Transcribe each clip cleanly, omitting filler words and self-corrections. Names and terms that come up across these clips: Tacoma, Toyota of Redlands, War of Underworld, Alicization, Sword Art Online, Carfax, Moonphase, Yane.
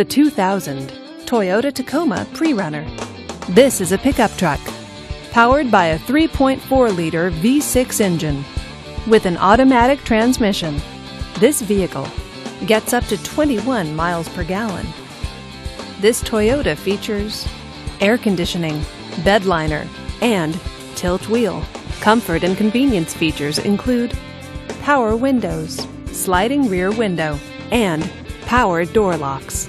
the 2000 Toyota Tacoma Pre-Runner. This is a pickup truck powered by a 3.4-liter V6 engine with an automatic transmission. This vehicle gets up to 21 miles per gallon. This Toyota features air conditioning, bed liner, and tilt wheel. Comfort and convenience features include power windows, sliding rear window, and power door locks.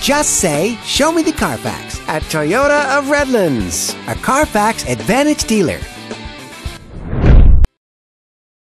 Just say, "Show me the Carfax" at Toyota of Redlands, a Carfax Advantage dealer.